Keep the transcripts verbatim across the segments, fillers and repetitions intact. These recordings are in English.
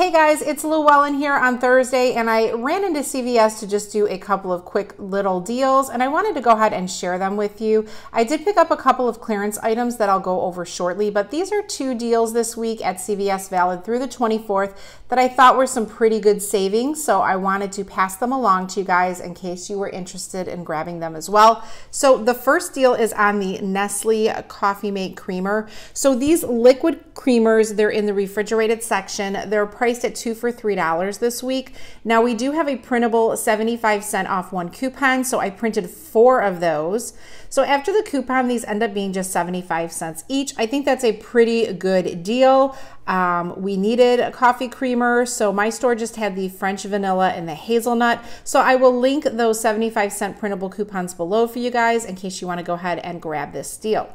Hey guys, it's Luellen here on Thursday, and I ran into C V S to just do a couple of quick little deals, and I wanted to go ahead and share them with you. I did pick up a couple of clearance items that I'll go over shortly, but these are two deals this week at C V S valid through the twenty-fourth that I thought were some pretty good savings, so I wanted to pass them along to you guys in case you were interested in grabbing them as well. So the first deal is on the Nestle Coffee Mate Creamer. So these liquid creamers, they're in the refrigerated section. They're priced at two for three dollars this week. Now we do have a printable seventy-five cent off one coupon, so I printed four of those. So after the coupon, these end up being just seventy-five cents each. I think that's a pretty good deal. Um, we needed a coffee creamer, so my store just had the French vanilla and the hazelnut. So I will link those seventy-five cent printable coupons below for you guys in case you want to go ahead and grab this deal.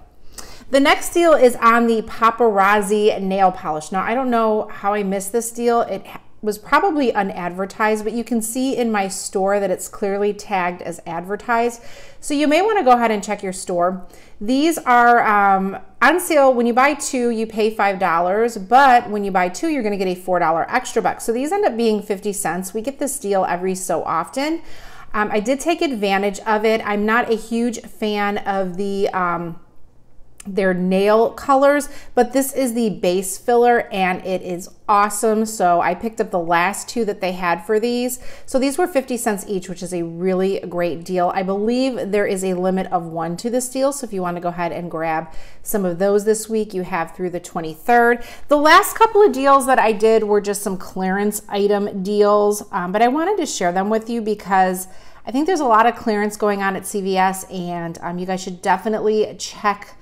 The next deal is on the Paparazzi nail polish. Now, I don't know how I missed this deal. It was probably unadvertised, but you can see in my store that it's clearly tagged as advertised. So you may want to go ahead and check your store. These are um, on sale. When you buy two, you pay five dollars, but when you buy two, you're going to get a four dollar extra buck. So these end up being fifty cents. We get this deal every so often. Um, I did take advantage of it. I'm not a huge fan of the... Um, their nail colors, but this is the base filler and it is awesome. So I picked up the last two that they had for these. So these were fifty cents each, which is a really great deal. I believe there is a limit of one to this deal. So if you want to go ahead and grab some of those this week, you have through the twenty-third. The last couple of deals that I did were just some clearance item deals, um, but I wanted to share them with you because I think there's a lot of clearance going on at C V S, and um, you guys should definitely check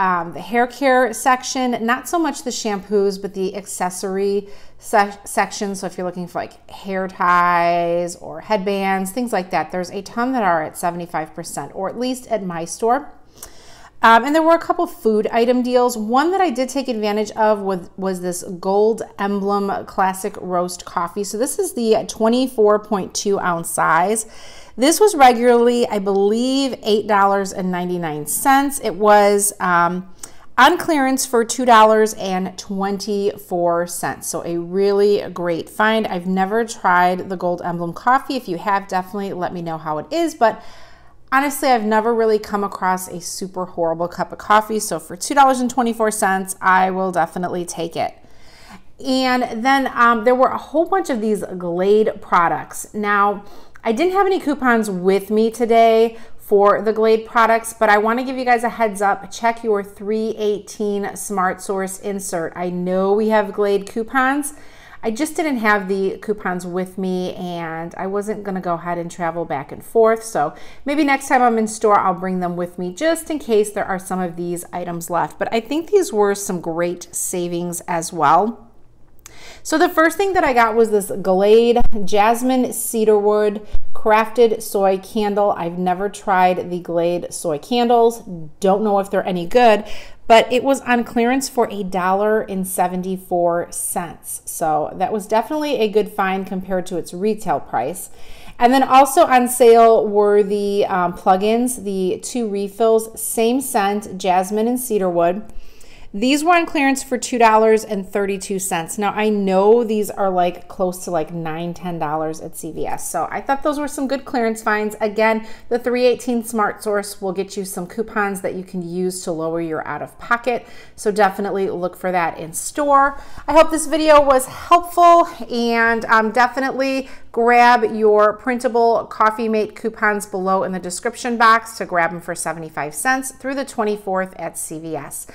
Um, the hair care section, not so much the shampoos, but the accessory se section. So if you're looking for like hair ties or headbands, things like that, there's a ton that are at seventy-five percent, or at least at my store. Um, and there were a couple food item deals. One that I did take advantage of was, was this Gold Emblem Classic Roast Coffee. So this is the twenty-four point two ounce size. This was regularly, I believe, eight ninety-nine. It was um, on clearance for two twenty-four. So a really great find. I've never tried the Gold Emblem coffee. If you have, definitely let me know how it is. But honestly, I've never really come across a super horrible cup of coffee. So for two twenty-four, I will definitely take it. And then um, there were a whole bunch of these Glade products. Now, I didn't have any coupons with me today for the Glade products, but I want to give you guys a heads up. Check your three eighteen Smart Source insert. I know we have Glade coupons. I just didn't have the coupons with me, and I wasn't gonna go ahead and travel back and forth. So maybe next time I'm in store, I'll bring them with me just in case there are some of these items left. But I think these were some great savings as well. So the first thing that I got was this Glade Jasmine Cedarwood Crafted Soy Candle. I've never tried the Glade soy candles. Don't know if they're any good, but it was on clearance for a dollar and seventy-four cents. So that was definitely a good find compared to its retail price. And then also on sale were the um, plugins, the two refills, same scent, jasmine and cedarwood. These were on clearance for two thirty-two. Now, I know these are like close to like nine, ten dollars at C V S. So I thought those were some good clearance finds. Again, the three eighteen Smart Source will get you some coupons that you can use to lower your out of pocket. So definitely look for that in store. I hope this video was helpful, and um, definitely grab your printable Coffee Mate coupons below in the description box to grab them for seventy-five cents through the twenty-fourth at C V S.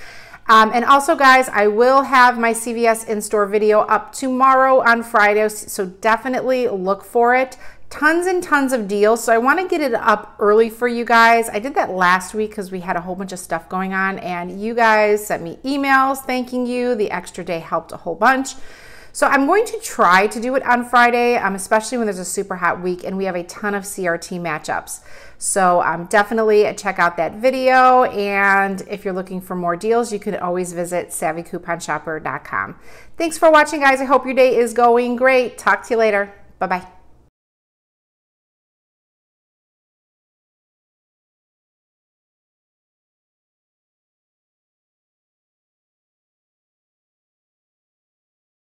Um, and also, guys, I will have my C V S in-store video up tomorrow on Friday, so definitely look for it. Tons and tons of deals, so I want to get it up early for you guys. I did that last week because we had a whole bunch of stuff going on, and you guys sent me emails thanking you. The extra day helped a whole bunch. So I'm going to try to do it on Friday, um, especially when there's a super hot week and we have a ton of C R T matchups. So um, definitely check out that video. And if you're looking for more deals, you can always visit Savvy Coupon Shopper dot com. Thanks for watching, guys. I hope your day is going great. Talk to you later. Bye-bye.